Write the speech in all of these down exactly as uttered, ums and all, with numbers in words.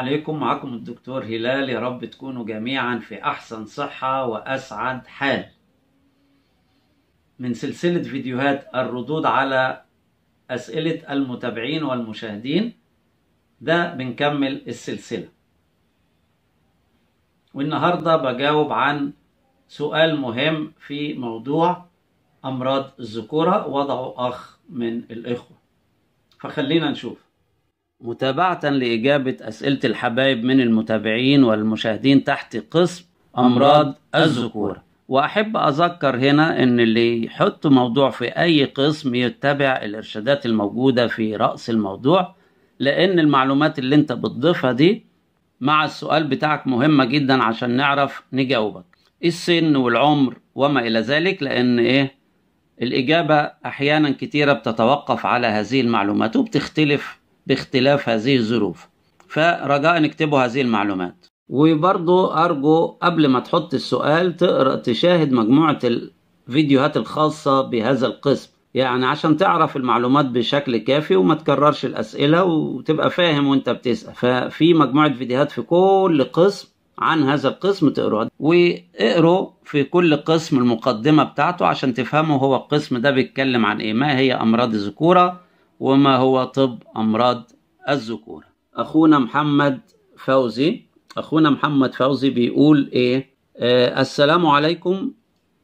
عليكم، معكم الدكتور هلال. يا رب تكونوا جميعا في أحسن صحة وأسعد حال. من سلسلة فيديوهات الردود على أسئلة المتابعين والمشاهدين، ده بنكمل السلسلة، والنهاردة بجاوب عن سؤال مهم في موضوع أمراض الذكورة، وضعه أخ من الإخوة، فخلينا نشوف. متابعة لإجابة أسئلة الحبايب من المتابعين والمشاهدين تحت قسم أمراض الذكورة، وأحب أذكر هنا إن اللي يحط موضوع في أي قسم يتبع الإرشادات الموجودة في رأس الموضوع، لأن المعلومات اللي أنت بتضيفها دي مع السؤال بتاعك مهمة جدا عشان نعرف نجاوبك. السن والعمر وما إلى ذلك، لأن إيه الإجابة أحيانا كتيرة بتتوقف على هذه المعلومات وبتختلف باختلاف هذه الظروف، فرجاء نكتبوا هذه المعلومات. وبرضو أرجو قبل ما تحط السؤال تقرأ تشاهد مجموعة الفيديوهات الخاصة بهذا القسم، يعني عشان تعرف المعلومات بشكل كافي وما تكررش الأسئلة وتبقى فاهم وانت بتسأل. ففي مجموعة فيديوهات في كل قسم عن هذا القسم تقرأ، واقرأ في كل قسم المقدمة بتاعته عشان تفهموا هو القسم ده بيتكلم عن ايه، ما هي أمراض الذكورة وما هو طب أمراض الذكورة. أخونا محمد فوزي أخونا محمد فوزي بيقول إيه؟ آه السلام عليكم،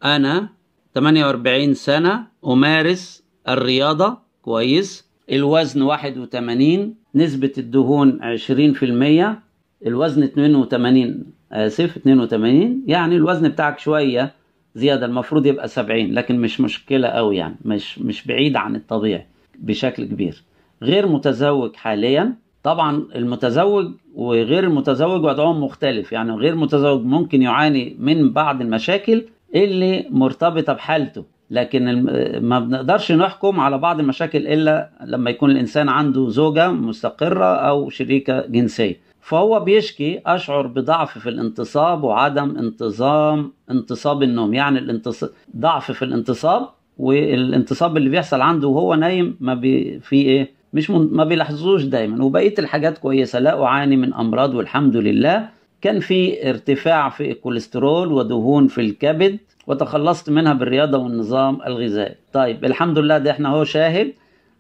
أنا ثمانية وأربعين سنة، أمارس الرياضة كويس، الوزن واحد وثمانين، نسبة الدهون عشرين في المية، الوزن اثنين وثمانين، آسف اثنين وثمانين، يعني الوزن بتاعك شوية زيادة، المفروض يبقى سبعين، لكن مش مشكلة أوي، يعني مش مش بعيد عن الطبيعي بشكل كبير. غير متزوج حاليا، طبعا المتزوج وغير المتزوج وضعهم مختلف، يعني غير متزوج ممكن يعاني من بعض المشاكل اللي مرتبطة بحالته، لكن ما بنقدرش نحكم على بعض المشاكل إلا لما يكون الإنسان عنده زوجة مستقرة أو شريكة جنسية. فهو بيشكي أشعر بضعف في الانتصاب وعدم انتظام انتصاب النوم، يعني الانتصاب ضعف في الانتصاب، والانتصاب اللي بيحصل عنده وهو نايم ما بي في ايه مش من... ما بيلاحظوش دايما. وبقيه الحاجات كويسه، لا اعاني من امراض والحمد لله. كان في ارتفاع في الكوليسترول ودهون في الكبد وتخلصت منها بالرياضه والنظام الغذائي. طيب الحمد لله، ده احنا هو شاهد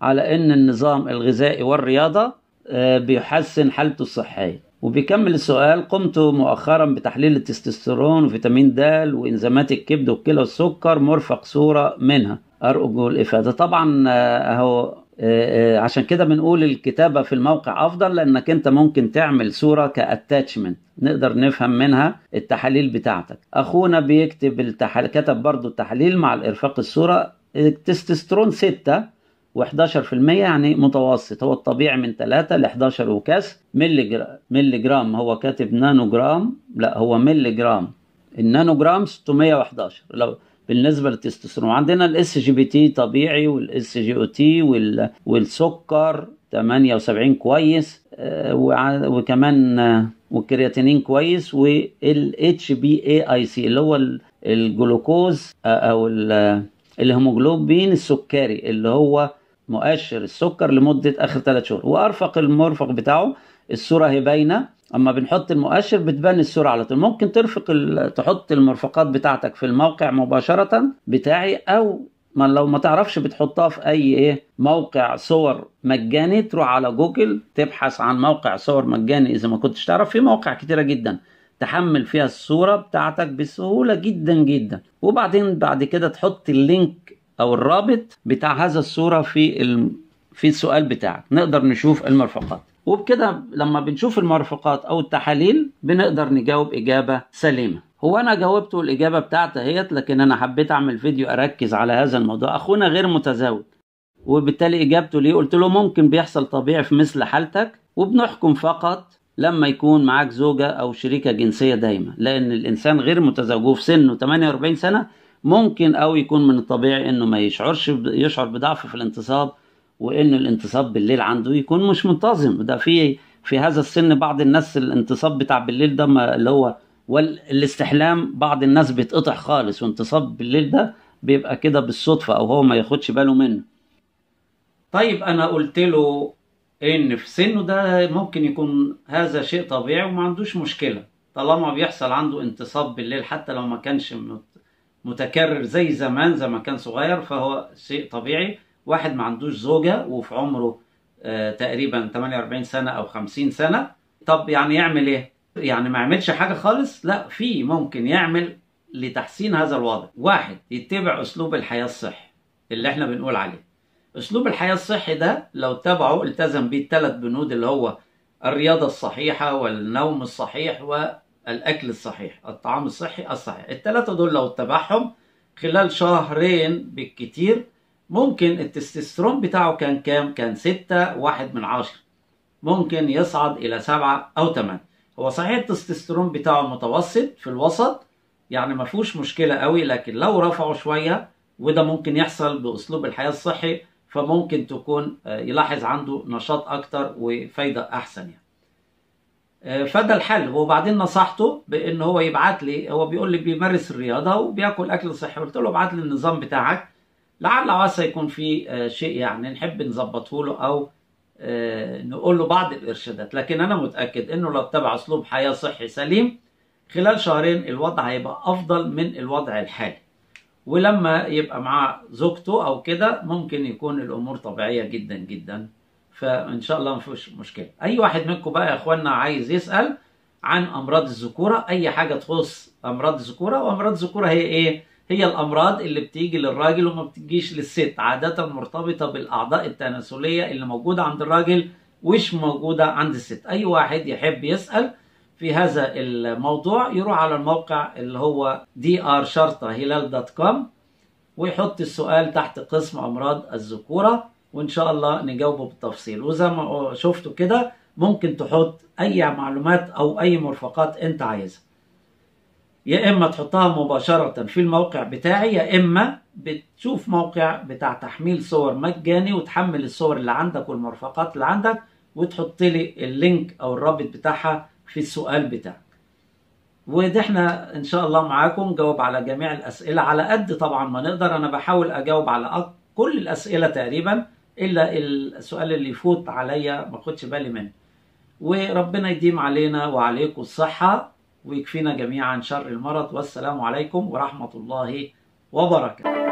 على ان النظام الغذائي والرياضه بيحسن حالته الصحيه. وبيكمل السؤال، قمت مؤخرا بتحليل التستوستيرون وفيتامين د وانزيمات الكبد والكلى والسكر، مرفق صوره منها، ارجو الافاده. طبعا اهو عشان كده بنقول الكتابه في الموقع افضل، لانك انت ممكن تعمل صوره كاتاتشمنت نقدر نفهم منها التحاليل بتاعتك. اخونا بيكتب التحاليل، كتب برضو التحاليل مع الارفاق الصوره، التستوستيرون ستة و11%، يعني متوسط، هو الطبيعي من ثلاثة لإحدى عشر وكاس ملي جرام. هو كاتب نانو جرام، لا هو ملي جرام، النانو جرام ستمية وأحد عشر لو بالنسبه للتستوستيرون. عندنا الاس جي بي تي طبيعي، والاس جي او تي والسكر ثمانية وسبعين كويس، وكمان والكرياتينين كويس، والاتش بي اي اي سي اللي هو الجلوكوز او الهيموجلوبين السكري اللي هو مؤشر السكر لمدة آخر ثلاثة شهور. وأرفق المرفق بتاعه الصورة هي باينة، أما بنحط المؤشر بتبان الصورة على طول. ممكن ترفق تحط المرفقات بتاعتك في الموقع مباشرة بتاعي، أو ما لو ما تعرفش بتحطها في أي إيه موقع صور مجاني، تروح على جوجل تبحث عن موقع صور مجاني إذا ما كنتش تعرف، في مواقع كتيرة جدا تحمل فيها الصورة بتاعتك بسهولة جدا جدا، وبعدين بعد كده تحط اللينك أو الرابط بتاع هذا الصورة في ال... في السؤال بتاعك، نقدر نشوف المرفقات، وبكده لما بنشوف المرفقات أو التحاليل بنقدر نجاوب إجابة سليمة. هو أنا جاوبت الإجابة بتاعتها هيت، لكن أنا حبيت أعمل فيديو أركز على هذا الموضوع. أخونا غير متزوج، وبالتالي إجابته ليه قلت له ممكن بيحصل طبيعي في مثل حالتك، وبنحكم فقط لما يكون معاك زوجة أو شريكة جنسية دايما، لأن الإنسان غير متزوج وفي سنه ثمانية وأربعين سنة ممكن أو يكون من الطبيعي إنه ما يشعرش يشعر بضعف في الانتصاب، وإن الانتصاب بالليل عنده يكون مش منتظم. ده في في هذا السن بعض الناس الانتصاب بتاع بالليل ده ما اللي هو والاستحلام، بعض الناس بيتقطع خالص، وانتصاب بالليل ده بيبقى كده بالصدفة أو هو ما ياخدش باله منه. طيب أنا قلت له ان في سنه ده ممكن يكون هذا شيء طبيعي وما عندوش مشكله طالما بيحصل عنده انتصاب بالليل، حتى لو ما كانش متكرر زي زمان زي ما كان صغير، فهو شيء طبيعي. واحد ما عندوش زوجه وفي عمره آه تقريبا ثمانية وأربعين سنه او خمسين سنه، طب يعني يعمل ايه؟ يعني ما يعملش حاجه خالص؟ لا، في ممكن يعمل لتحسين هذا الوضع. واحد، يتبع اسلوب الحياه الصحي اللي احنا بنقول عليه. اسلوب الحياه الصحي ده لو تبعه التزم بيه الثلاث بنود اللي هو الرياضه الصحيحه والنوم الصحيح والاكل الصحيح، الطعام الصحي الصحيح. الثلاثه دول لو اتبعهم خلال شهرين بالكتير ممكن التستوستيرون بتاعه كان كام؟ كان ستة واحد من عشرة، ممكن يصعد إلى سبعة أو ثمانية. هو صحيح التستوستيرون بتاعه متوسط في الوسط، يعني ما فيهوش مشكلة قوي، لكن لو رفعه شوية، وده ممكن يحصل بأسلوب الحياة الصحي، فممكن تكون يلاحظ عنده نشاط أكتر وفايدة أحسن يعني. فده الحل. وبعدين نصحته بأن هو يبعت لي، هو بيقول لي بيمارس الرياضة وبياكل أكل صحي، قلت له ابعت لي النظام بتاعك لعل وعسى يكون في شيء يعني نحب نظبطه له او نقول له بعض الارشادات. لكن انا متاكد انه لو اتبع اسلوب حياه صحي سليم خلال شهرين الوضع هيبقى افضل من الوضع الحالي، ولما يبقى مع زوجته او كده ممكن يكون الامور طبيعيه جدا جدا، فان شاء الله ما فيش مشكله. اي واحد منكم بقى يا اخوانا عايز يسال عن امراض الذكوره، اي حاجه تخص امراض الذكوره. وامراض الذكوره هي ايه؟ هي الأمراض اللي بتيجي للراجل وما بتجيش للست، عادة مرتبطة بالأعضاء التناسلية اللي موجودة عند الراجل ومش موجودة عند الست. أي واحد يحب يسأل في هذا الموضوع يروح على الموقع اللي هو دي آر شلال دوت كوم ويحط السؤال تحت قسم أمراض الذكورة، وإن شاء الله نجاوبه بالتفصيل. وزي ما شفتوا كده ممكن تحط أي معلومات أو أي مرفقات أنت عايزها، يا إما تحطها مباشرة في الموقع بتاعي، يا إما بتشوف موقع بتاع تحميل صور مجاني وتحمل الصور اللي عندك والمرفقات اللي عندك وتحط لي اللينك أو الرابط بتاعها في السؤال بتاعك. وده احنا إن شاء الله معاكم نجاوب على جميع الأسئلة على قد طبعا ما نقدر. أنا بحاول أجاوب على كل الأسئلة تقريبا إلا السؤال اللي يفوت عليا ما أخدش بالي منه، وربنا يديم علينا وعليكم الصحة ويكفينا جميعا شر المرض. والسلام عليكم ورحمة الله وبركاته.